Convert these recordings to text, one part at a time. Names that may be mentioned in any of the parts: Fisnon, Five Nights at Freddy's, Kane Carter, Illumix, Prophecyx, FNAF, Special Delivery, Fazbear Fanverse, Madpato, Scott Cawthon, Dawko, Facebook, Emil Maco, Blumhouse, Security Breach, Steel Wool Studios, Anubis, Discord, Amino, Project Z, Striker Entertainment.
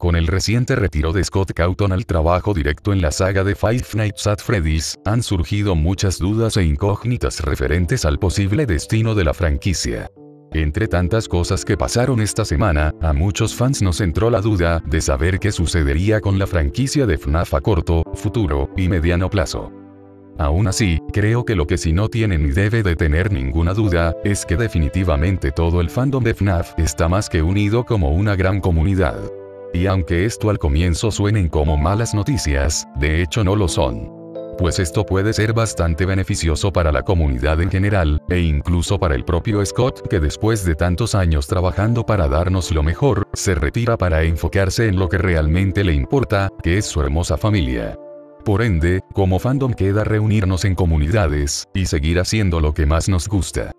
Con el reciente retiro de Scott Cawthon al trabajo directo en la saga de Five Nights at Freddy's, han surgido muchas dudas e incógnitas referentes al posible destino de la franquicia. Entre tantas cosas que pasaron esta semana, a muchos fans nos entró la duda de saber qué sucedería con la franquicia de FNAF a corto, futuro y mediano plazo. Aún así, creo que lo que sí no tienen ni debe de tener ninguna duda, es que definitivamente todo el fandom de FNAF está más que unido como una gran comunidad. Y aunque esto al comienzo suenen como malas noticias, de hecho no lo son. Pues esto puede ser bastante beneficioso para la comunidad en general, e incluso para el propio Scott, que después de tantos años trabajando para darnos lo mejor, se retira para enfocarse en lo que realmente le importa, que es su hermosa familia. Por ende, como fandom queda reunirnos en comunidades, y seguir haciendo lo que más nos gusta.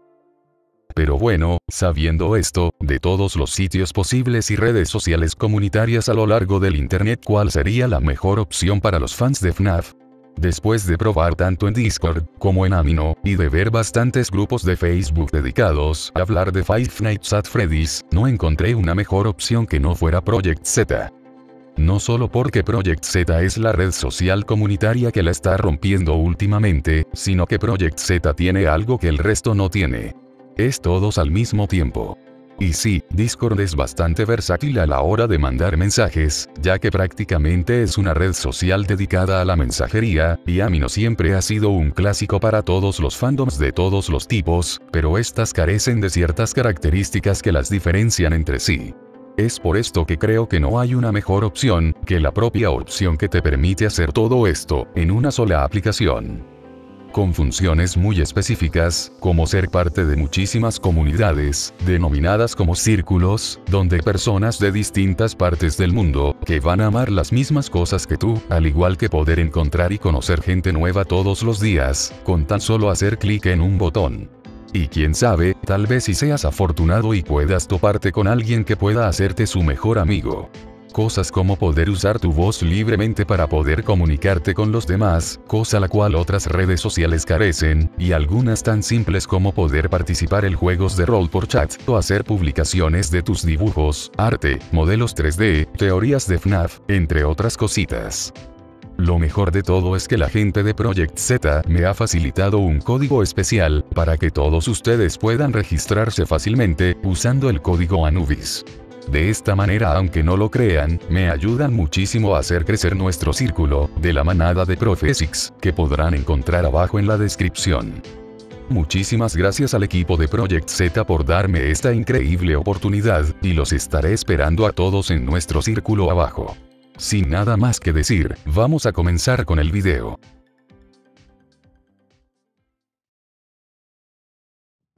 Pero bueno, sabiendo esto, de todos los sitios posibles y redes sociales comunitarias a lo largo del internet, ¿cuál sería la mejor opción para los fans de FNAF? Después de probar tanto en Discord, como en Amino, y de ver bastantes grupos de Facebook dedicados a hablar de Five Nights at Freddy's, no encontré una mejor opción que no fuera Project Z. No solo porque Project Z es la red social comunitaria que la está rompiendo últimamente, sino que Project Z tiene algo que el resto no tiene. Es todos al mismo tiempo. Y sí, Discord es bastante versátil a la hora de mandar mensajes, ya que prácticamente es una red social dedicada a la mensajería, y Amino siempre ha sido un clásico para todos los fandoms de todos los tipos, pero estas carecen de ciertas características que las diferencian entre sí. Es por esto que creo que no hay una mejor opción, que la propia opción que te permite hacer todo esto, en una sola aplicación. Con funciones muy específicas, como ser parte de muchísimas comunidades, denominadas como círculos, donde personas de distintas partes del mundo, que van a amar las mismas cosas que tú, al igual que poder encontrar y conocer gente nueva todos los días, con tan solo hacer clic en un botón. Y quién sabe, tal vez si seas afortunado y puedas toparte con alguien que pueda hacerte su mejor amigo. Cosas como poder usar tu voz libremente para poder comunicarte con los demás, cosa la cual otras redes sociales carecen, y algunas tan simples como poder participar en juegos de rol por chat, o hacer publicaciones de tus dibujos, arte, modelos 3D, teorías de FNAF, entre otras cositas. Lo mejor de todo es que la gente de Project Z me ha facilitado un código especial, para que todos ustedes puedan registrarse fácilmente, usando el código Anubis. De esta manera, aunque no lo crean, me ayudan muchísimo a hacer crecer nuestro círculo, de la manada de Prophecyx, que podrán encontrar abajo en la descripción. Muchísimas gracias al equipo de Project Z por darme esta increíble oportunidad, y los estaré esperando a todos en nuestro círculo abajo. Sin nada más que decir, vamos a comenzar con el video.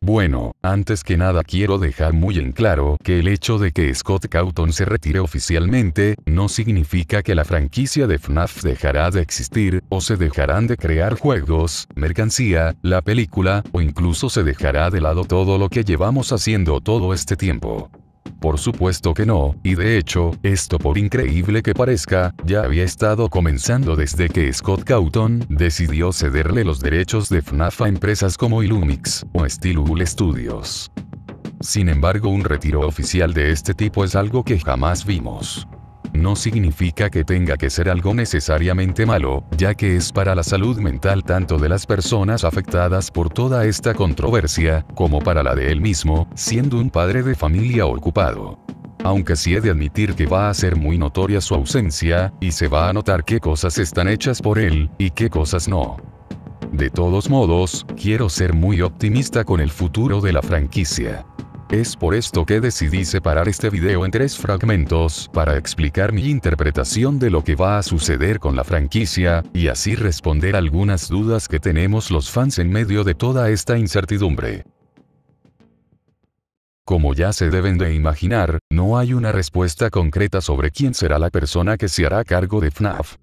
Bueno, antes que nada quiero dejar muy en claro que el hecho de que Scott Cawthon se retire oficialmente, no significa que la franquicia de FNAF dejará de existir, o se dejarán de crear juegos, mercancía, la película, o incluso se dejará de lado todo lo que llevamos haciendo todo este tiempo. Por supuesto que no, y de hecho, esto por increíble que parezca, ya había estado comenzando desde que Scott Cawthon decidió cederle los derechos de FNAF a empresas como Illumix, o Steel Wool Studios. Sin embargo, un retiro oficial de este tipo es algo que jamás vimos. No significa que tenga que ser algo necesariamente malo, ya que es para la salud mental tanto de las personas afectadas por toda esta controversia, como para la de él mismo, siendo un padre de familia ocupado. Aunque sí he de admitir que va a ser muy notoria su ausencia, y se va a notar qué cosas están hechas por él, y qué cosas no. De todos modos, quiero ser muy optimista con el futuro de la franquicia. Es por esto que decidí separar este video en 3 fragmentos, para explicar mi interpretación de lo que va a suceder con la franquicia, y así responder algunas dudas que tenemos los fans en medio de toda esta incertidumbre. Como ya se deben de imaginar, no hay una respuesta concreta sobre quién será la persona que se hará cargo de FNAF.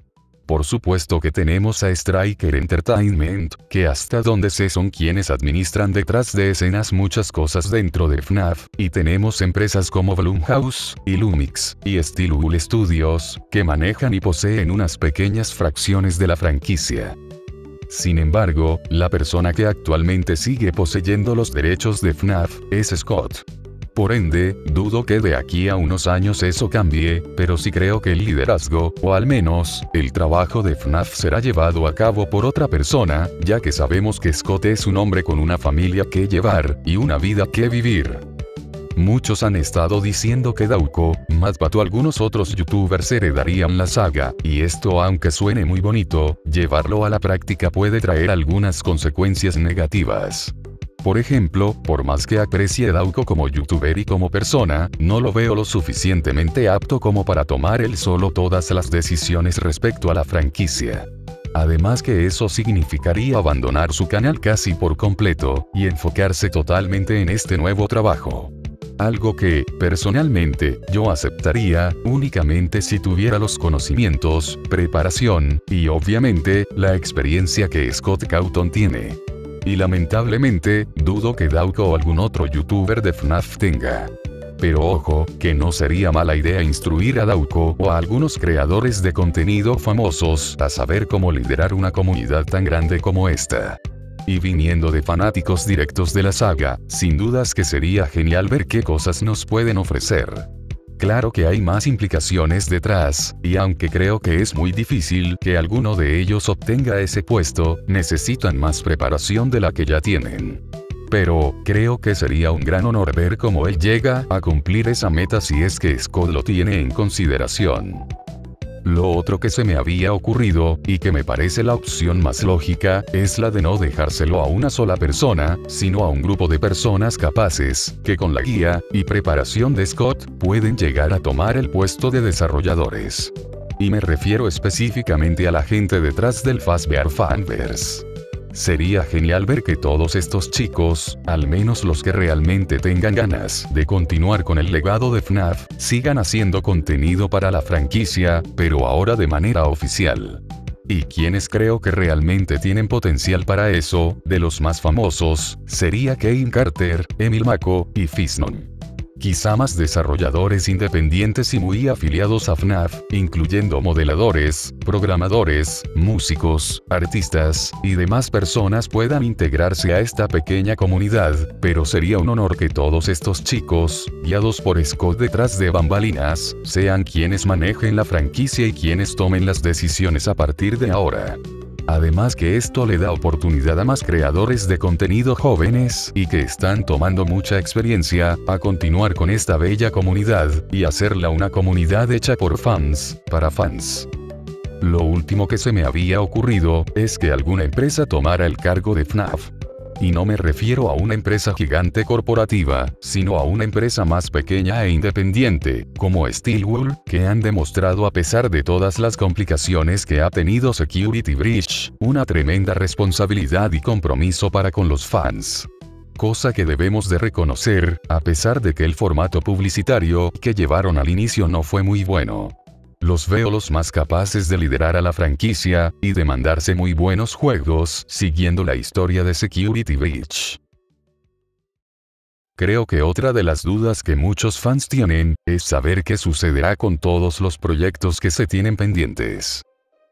Por supuesto que tenemos a Striker Entertainment, que hasta donde sé son quienes administran detrás de escenas muchas cosas dentro de FNAF, y tenemos empresas como Blumhouse, Illumix, y Steel Wool Studios, que manejan y poseen unas pequeñas fracciones de la franquicia. Sin embargo, la persona que actualmente sigue poseyendo los derechos de FNAF, es Scott. Por ende, dudo que de aquí a unos años eso cambie, pero sí creo que el liderazgo, o al menos, el trabajo de FNAF será llevado a cabo por otra persona, ya que sabemos que Scott es un hombre con una familia que llevar, y una vida que vivir. Muchos han estado diciendo que Dawko, Madpato, algunos otros youtubers heredarían la saga, y esto aunque suene muy bonito, llevarlo a la práctica puede traer algunas consecuencias negativas. Por ejemplo, por más que aprecie a Dawko como youtuber y como persona, no lo veo lo suficientemente apto como para tomar él solo todas las decisiones respecto a la franquicia. Además que eso significaría abandonar su canal casi por completo, y enfocarse totalmente en este nuevo trabajo. Algo que, personalmente, yo aceptaría, únicamente si tuviera los conocimientos, preparación, y obviamente, la experiencia que Scott Cawthon tiene. Y lamentablemente, dudo que Dawko o algún otro youtuber de FNAF tenga. Pero ojo, que no sería mala idea instruir a Dawko o a algunos creadores de contenido famosos a saber cómo liderar una comunidad tan grande como esta. Y viniendo de fanáticos directos de la saga, sin dudas que sería genial ver qué cosas nos pueden ofrecer. Claro que hay más implicaciones detrás, y aunque creo que es muy difícil que alguno de ellos obtenga ese puesto, necesitan más preparación de la que ya tienen. Pero, creo que sería un gran honor ver cómo él llega a cumplir esa meta si es que Scott lo tiene en consideración. Lo otro que se me había ocurrido, y que me parece la opción más lógica, es la de no dejárselo a una sola persona, sino a un grupo de personas capaces, que con la guía y preparación de Scott, pueden llegar a tomar el puesto de desarrolladores. Y me refiero específicamente a la gente detrás del Fazbear Fanverse. Sería genial ver que todos estos chicos, al menos los que realmente tengan ganas de continuar con el legado de FNAF, sigan haciendo contenido para la franquicia, pero ahora de manera oficial. Y quienes creo que realmente tienen potencial para eso, de los más famosos, sería Kane Carter, Emil Maco y Fisnon. Quizá más desarrolladores independientes y muy afiliados a FNAF, incluyendo modeladores, programadores, músicos, artistas, y demás personas puedan integrarse a esta pequeña comunidad, pero sería un honor que todos estos chicos, guiados por Scott detrás de bambalinas, sean quienes manejen la franquicia y quienes tomen las decisiones a partir de ahora. Además que esto le da oportunidad a más creadores de contenido jóvenes y que están tomando mucha experiencia, a continuar con esta bella comunidad, y hacerla una comunidad hecha por fans, para fans. Lo último que se me había ocurrido, es que alguna empresa tomara el cargo de FNAF. Y no me refiero a una empresa gigante corporativa, sino a una empresa más pequeña e independiente, como Steel Wool, que han demostrado a pesar de todas las complicaciones que ha tenido Security Breach, una tremenda responsabilidad y compromiso para con los fans. Cosa que debemos de reconocer, a pesar de que el formato publicitario que llevaron al inicio no fue muy bueno. Los veo los más capaces de liderar a la franquicia, y de mandarse muy buenos juegos, siguiendo la historia de Security Breach. Creo que otra de las dudas que muchos fans tienen, es saber qué sucederá con todos los proyectos que se tienen pendientes.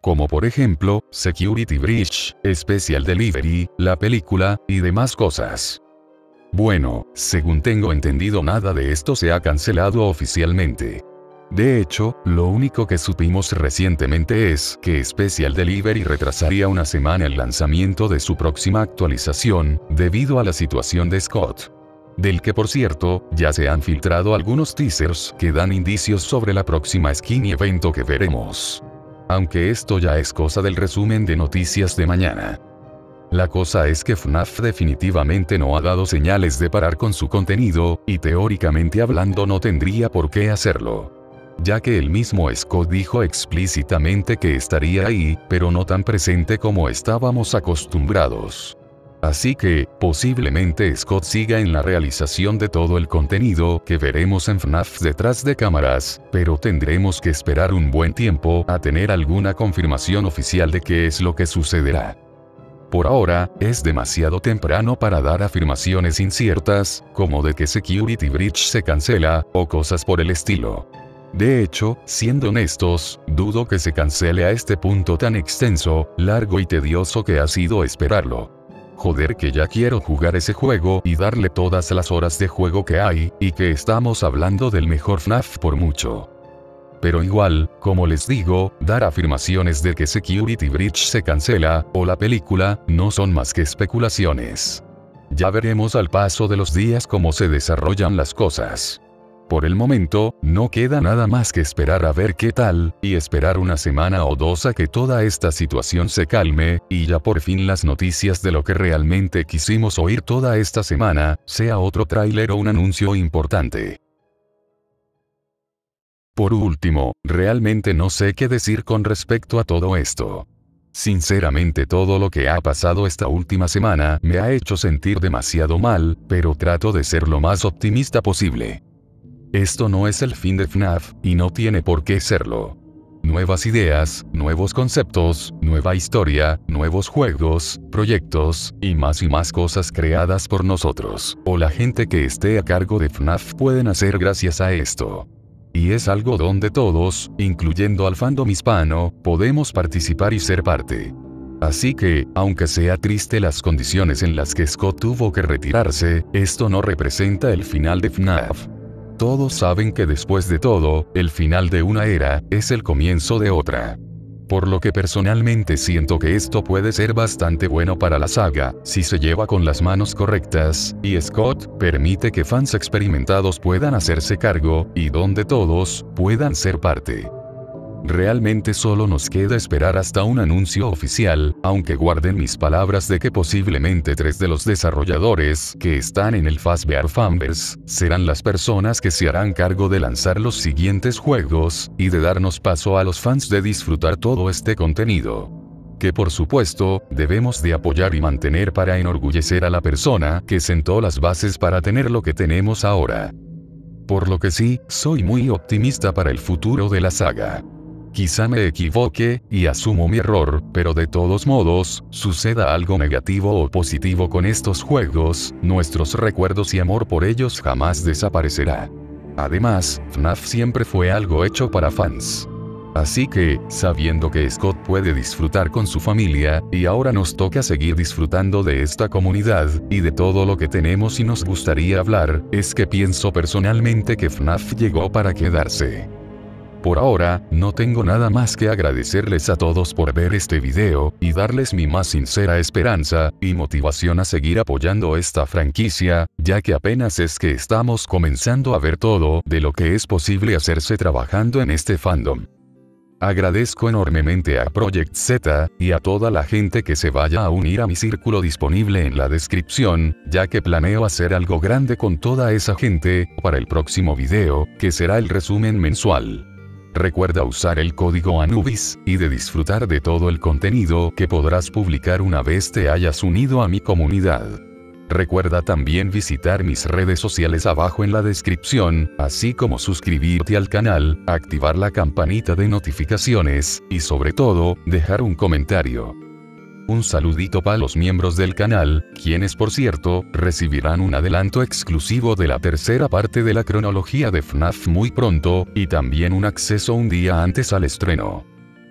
Como por ejemplo, Security Breach, Special Delivery, la película, y demás cosas. Bueno, según tengo entendido, nada de esto se ha cancelado oficialmente. De hecho, lo único que supimos recientemente es que Special Delivery retrasaría una semana el lanzamiento de su próxima actualización, debido a la situación de Scott. Del que por cierto, ya se han filtrado algunos teasers que dan indicios sobre la próxima skin y evento que veremos. Aunque esto ya es cosa del resumen de noticias de mañana. La cosa es que FNAF definitivamente no ha dado señales de parar con su contenido, y teóricamente hablando no tendría por qué hacerlo. Ya que el mismo Scott dijo explícitamente que estaría ahí, pero no tan presente como estábamos acostumbrados. Así que, posiblemente Scott siga en la realización de todo el contenido que veremos en FNAF detrás de cámaras, pero tendremos que esperar un buen tiempo a tener alguna confirmación oficial de qué es lo que sucederá. Por ahora, es demasiado temprano para dar afirmaciones inciertas, como de que Security Breach se cancela, o cosas por el estilo. De hecho, siendo honestos, dudo que se cancele a este punto tan extenso, largo y tedioso que ha sido esperarlo. Joder, que ya quiero jugar ese juego y darle todas las horas de juego que hay, y que estamos hablando del mejor FNAF por mucho. Pero igual, como les digo, dar afirmaciones de que Security Breach se cancela, o la película, no son más que especulaciones. Ya veremos al paso de los días cómo se desarrollan las cosas. Por el momento, no queda nada más que esperar a ver qué tal, y esperar una semana o dos a que toda esta situación se calme, y ya por fin las noticias de lo que realmente quisimos oír toda esta semana, sea otro tráiler o un anuncio importante. Por último, realmente no sé qué decir con respecto a todo esto. Sinceramente, todo lo que ha pasado esta última semana me ha hecho sentir demasiado mal, pero trato de ser lo más optimista posible. Esto no es el fin de FNAF, y no tiene por qué serlo. Nuevas ideas, nuevos conceptos, nueva historia, nuevos juegos, proyectos, y más cosas creadas por nosotros, o la gente que esté a cargo de FNAF pueden hacer gracias a esto. Y es algo donde todos, incluyendo al fandom hispano, podemos participar y ser parte. Así que, aunque sea triste las condiciones en las que Scott tuvo que retirarse, esto no representa el final de FNAF. Todos saben que después de todo, el final de una era, es el comienzo de otra. Por lo que personalmente siento que esto puede ser bastante bueno para la saga, si se lleva con las manos correctas, y Scott permite que fans experimentados puedan hacerse cargo, y donde todos puedan ser parte. Realmente solo nos queda esperar hasta un anuncio oficial, aunque guarden mis palabras de que posiblemente 3 de los desarrolladores que están en el Fazbear Fanverse serán las personas que se harán cargo de lanzar los siguientes juegos, y de darnos paso a los fans de disfrutar todo este contenido. Que por supuesto, debemos de apoyar y mantener para enorgullecer a la persona que sentó las bases para tener lo que tenemos ahora. Por lo que sí, soy muy optimista para el futuro de la saga. Quizá me equivoque, y asumo mi error, pero de todos modos, suceda algo negativo o positivo con estos juegos, nuestros recuerdos y amor por ellos jamás desaparecerá. Además, FNAF siempre fue algo hecho para fans. Así que, sabiendo que Scott puede disfrutar con su familia, y ahora nos toca seguir disfrutando de esta comunidad, y de todo lo que tenemos y nos gustaría hablar, es que pienso personalmente que FNAF llegó para quedarse. Por ahora, no tengo nada más que agradecerles a todos por ver este video, y darles mi más sincera esperanza y motivación a seguir apoyando esta franquicia, ya que apenas es que estamos comenzando a ver todo de lo que es posible hacerse trabajando en este fandom. Agradezco enormemente a Project Z, y a toda la gente que se vaya a unir a mi círculo disponible en la descripción, ya que planeo hacer algo grande con toda esa gente, para el próximo video, que será el resumen mensual. Recuerda usar el código Anubis, y de disfrutar de todo el contenido que podrás publicar una vez te hayas unido a mi comunidad. Recuerda también visitar mis redes sociales abajo en la descripción, así como suscribirte al canal, activar la campanita de notificaciones, y sobre todo, dejar un comentario. Un saludito para los miembros del canal, quienes por cierto, recibirán un adelanto exclusivo de la tercera parte de la cronología de FNAF muy pronto, y también un acceso un día antes al estreno.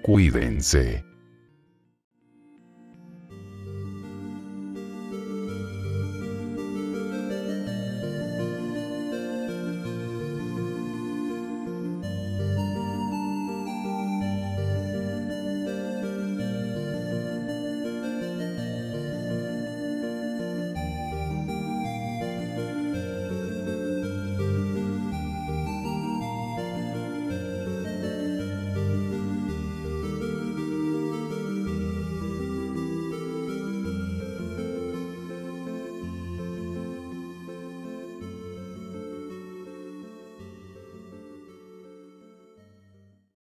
Cuídense.